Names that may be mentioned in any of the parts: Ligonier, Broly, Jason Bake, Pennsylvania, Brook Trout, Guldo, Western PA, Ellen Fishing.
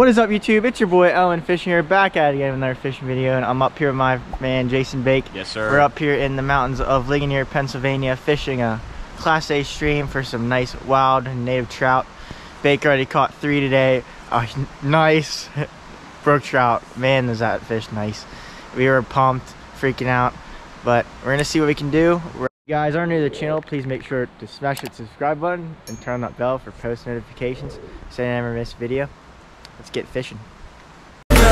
What is up, YouTube? It's your boy Ellen Fishing here, back at it again with another fishing video, and I'm up here with my man Jason Bake. Yes, sir. We're up here in the mountains of Ligonier, Pennsylvania, fishing a Class A stream for some nice wild native trout. Bake already caught 3 today. Oh, nice brook trout. Man, is that fish nice. We were pumped, freaking out, but we're gonna see what we can do. If you guys are new to the channel, please make sure to smash that subscribe button and turn on that bell for post notifications so you never miss a video. Let's get fishing. Here,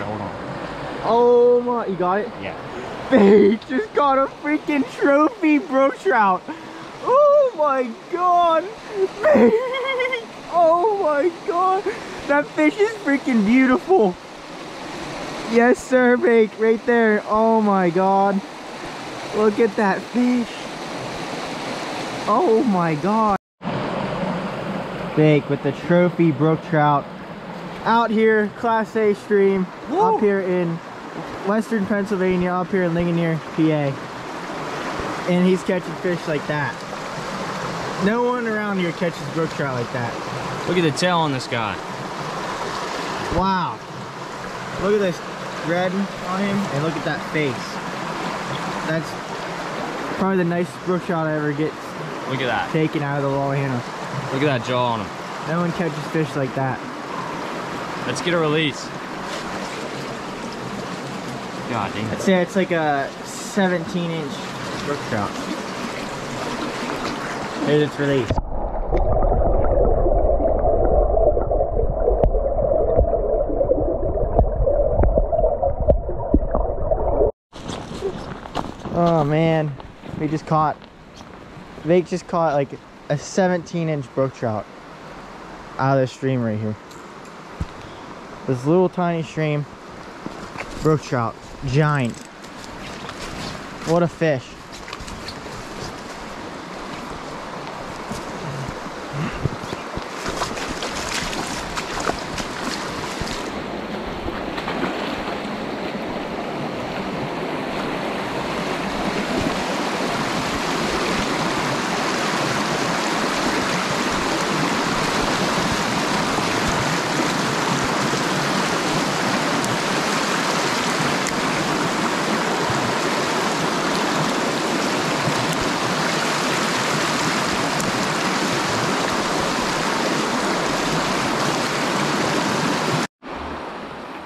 hold on. Oh my, you got it? Yeah. They just got a freaking trophy brook trout. Oh my god. Oh my god, that fish is freaking beautiful. Yes sir, Bake, right there. Oh my god, look at that fish. Oh my god. Bake with the trophy brook trout out here, Class A stream. Whoa. Up here in western Pennsylvania, up here in Ligonier, PA, and he's catching fish like that. No one around here catches brook trout like that. Look at the tail on this guy. Wow. Look at this red on him, and look at that face. That's probably the nicest brook trout I ever get. Look at that. Taken out of the wall handle. Look at that jaw on him. No one catches fish like that. Let's get a release. God dang it. I'd say it's like a 17-inch brook trout. Here's its release. Oh man, Bake just caught like a 17-inch brook trout out of this stream right here. This little tiny stream, brook trout, giant. What a fish.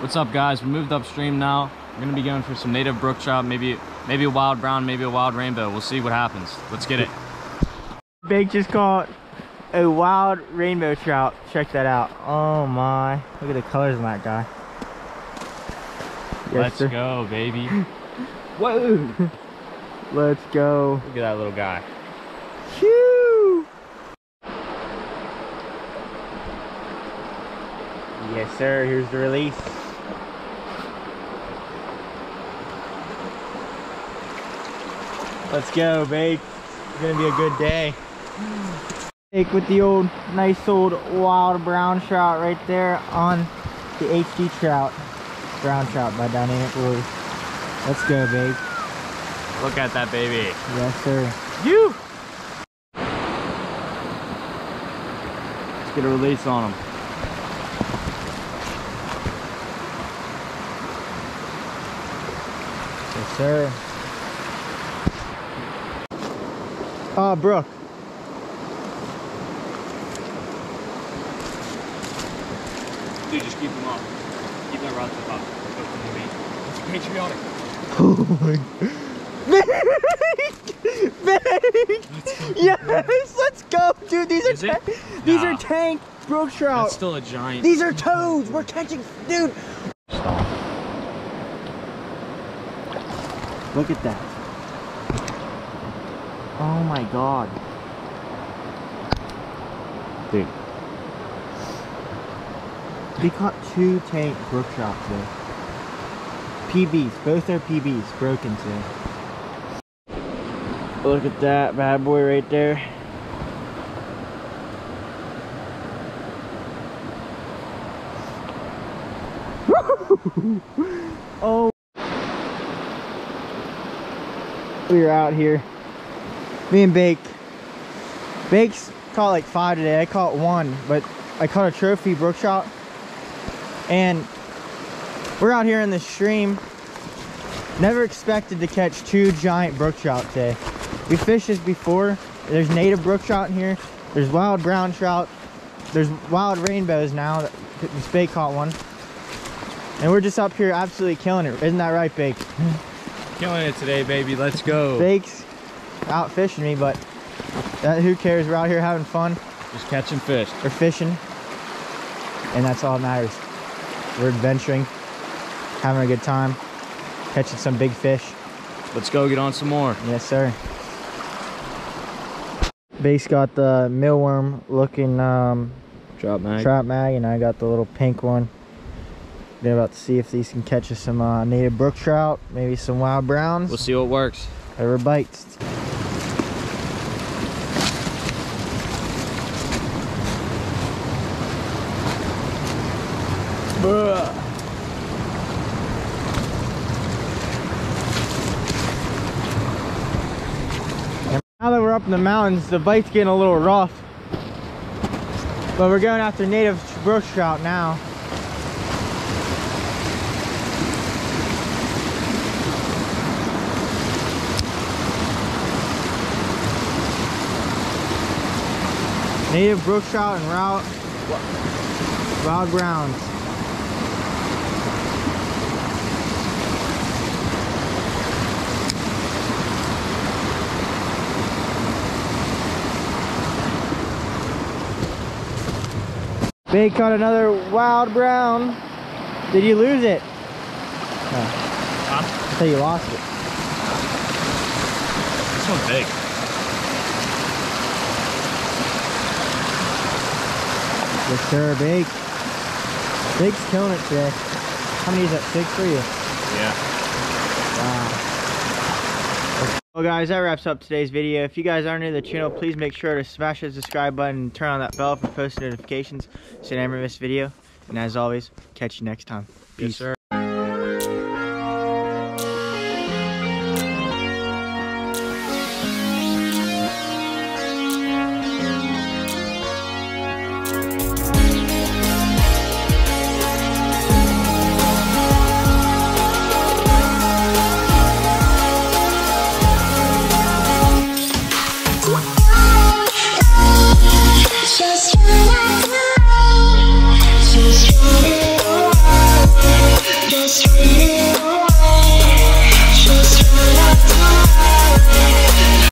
What's up, guys? We moved upstream now. We're gonna be going for some native brook trout, maybe a wild brown, maybe a wild rainbow. We'll see what happens. Let's get it. Bake just caught a wild rainbow trout. Check that out. Oh my! Look at the colors on that guy. Yes, Let's go, baby. Whoa! Let's go. Look at that little guy. Phew! Yes, sir. Here's the release. Let's go, Bake. It's gonna be a good day. Bake with the old, nice old wild brown trout right there on the HD trout. Brown trout by Dynamic Lures. Let's go, Bake. Look at that baby. Yes, sir. You! Let's get a release on him. Yes, sir. Oh, brook. Dude, just keep them up. Keep that rod up. It's patriotic. Oh my god. Yes, let's go, dude. These are tank brook trout. That's still a giant. These are toads. We're catching, dude. Stop. Look at that. Oh my god. Dude. They caught 2 tank brook trout today. PBs, both are PBs, broken today. Look at that bad boy right there. Oh, we were out here. Me and Bake. Bake's caught like 5 today. I caught 1, but I caught a trophy brook shot. And we're out here in the stream. Never expected to catch 2 giant brook trout today. We fished this before. There's native brook trout in here. There's wild brown trout. There's wild rainbows now. This Bake caught one. And we're just up here absolutely killing it. Isn't that right, Bake? Killing it today, baby. Let's go. Bake's out fishing me, but that, who cares? We're out here having fun. Just catching fish. We're fishing. And that's all that matters. We're adventuring. Having a good time. Catching some big fish. Let's go get on some more. Yes, sir. Bake's got the millworm looking trap mag, and I got the little pink one. They're about to see if these can catch us some native brook trout, maybe some wild browns. We'll see what works. Whoever bites. Bruh. Now that we're up in the mountains, the bite's getting a little rough. But we're going after native brook trout now. Native brook trout and wild browns. Bake caught another wild brown. Did you lose it? No. Huh? I thought you lost it. This one's big. Yes, sir, Bake. Bake's killing it today. How many is that? 6 for you? Yeah. Wow. Well, guys, that wraps up today's video. If you guys are new to the channel, please make sure to smash the subscribe button and turn on that bell for post notifications so you never miss a video. And as always, catch you next time. Peace. Yes, sir.